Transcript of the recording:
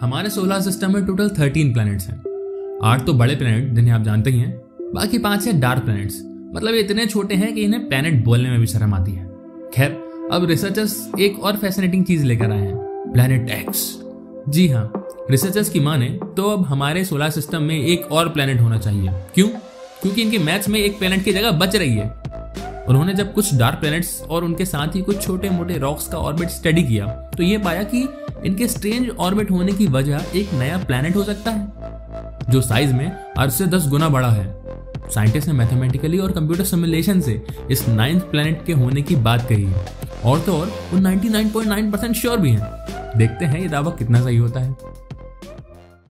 हमारे solar system में total 13 planets हैं। 8 तो बड़े प्लैनेट जिन्हें आप जानते ही हैं, बाकी 5 हैं डार्क प्लैनेट्स, मतलब ये इतने छोटे हैं कि इन्हें प्लैनेट बोलने में भी शर्म आती है। खैर, अब रिसर्चर्स एक और फैसिनेटिंग चीज लेकर आए हैं, प्लैनेट एक्स। जी हाँ, रिसर्चर्स की माने तो अब हमारे सोलर सिस्टम में एक और प्लैनेट होना चाहिए। क्यों? क्योंकि इनके मैथ्स में एक प्लैनेट की जगह बच रही है। उन्होंने जब कुछ डार्क प्लैनेट्स और उनके साथ ही कुछ छोटे मोटे रॉक्स का ऑर्बिट स्टडी किया तो ये पाया कि इनके स्ट्रेंज ऑर्बिट होने की वजह एक नया प्लैनेट हो सकता है जो साइज में अर्थ से 10 गुना बड़ा है। साइंटिस्ट ने मैथमेटिकली और कंप्यूटर सिमुलेशन से इस 9th प्लैनेट के होने की बात कही है, और तो और वो 99.9% श्योर भी हैं। देखते हैं ये दावा कितना सही होता है।